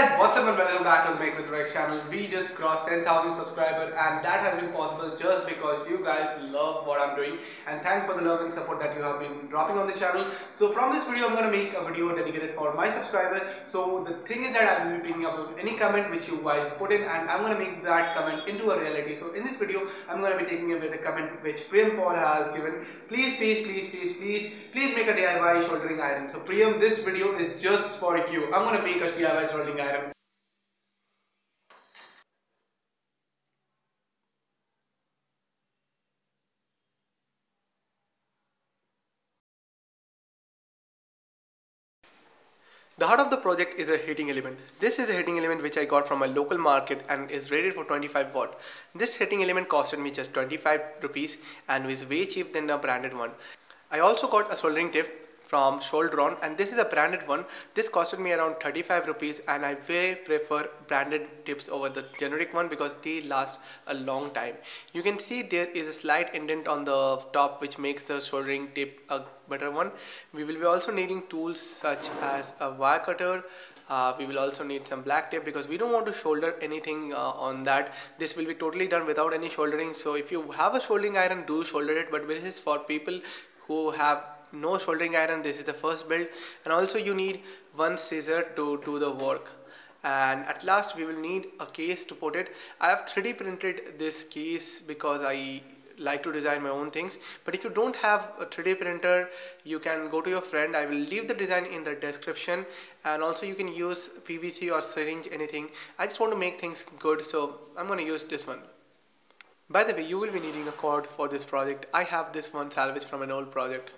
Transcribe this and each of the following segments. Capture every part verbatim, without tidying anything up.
guys, what's up and welcome back to the Make with Rex channel. We just crossed ten thousand subscribers and that has been possible just because you guys love what I'm doing, and thanks for the love and support that you have been dropping on the channel. So from this video, I'm going to make a video dedicated for my subscribers. So the thing is that I will be picking up any comment which you guys put in and I'm going to make that comment into a reality. So in this video, I'm going to be taking away the comment which Priyam Paul has given. Please, please, please, please, please, please make a D I Y shouldering iron. So Priyam, this video is just for you. I'm going to make a D I Y shouldering item. The heart of the project is a heating element. This is a heating element which I got from a local market and is rated for twenty-five watt. This heating element costed me just twenty-five rupees and is way cheap than a branded one. I also got a soldering tip from Shoulderon, and this is a branded one. This costed me around thirty-five rupees and I way prefer branded tips over the generic one because they last a long time. You can see there is a slight indent on the top which makes the soldering tip a better one. We will be also needing tools such as a wire cutter. Uh, we will also need some black tape because we don't want to solder anything uh, on that. This will be totally done without any soldering. So if you have a soldering iron, do solder it, but this is for people who have no soldering iron. This is the first build, and also you need one scissor to do the work, and at last we will need a case to put it. I have three D printed this case because I like to design my own things, but if you don't have a three D printer, you can go to your friend. I will leave the design in the description, and also you can use P V C or syringe, anything. I just want to make things good, so I'm going to use this one. By the way, you will be needing a cord for this project. I have this one salvaged from an old project.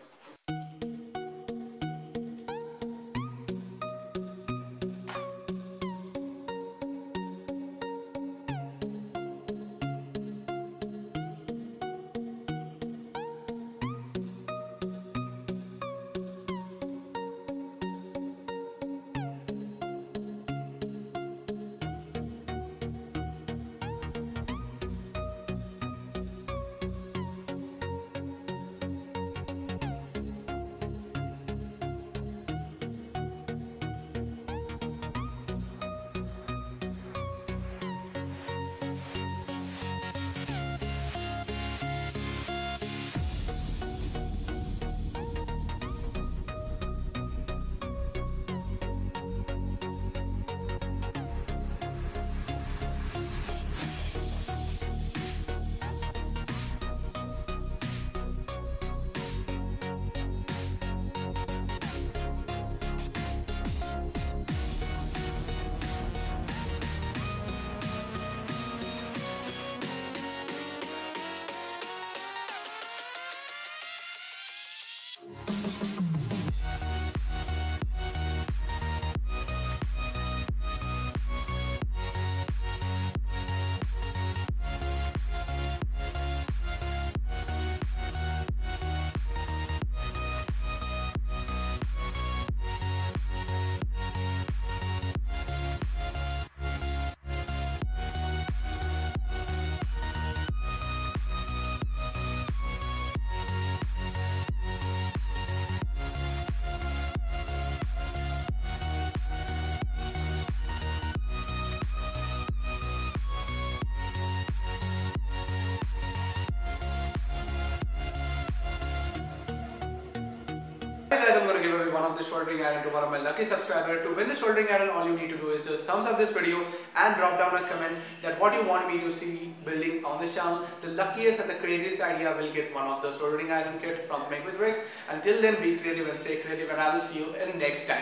Guys, I'm going to give away one of the soldering iron to one of my lucky subscribers. To win the soldering iron, all you need to do is just thumbs up this video and drop down a comment that what you want me to see building on this channel. The luckiest and the craziest idea will get one of the soldering iron kit from Make with Rex. Until then, be creative and stay creative, and I will see you in next time.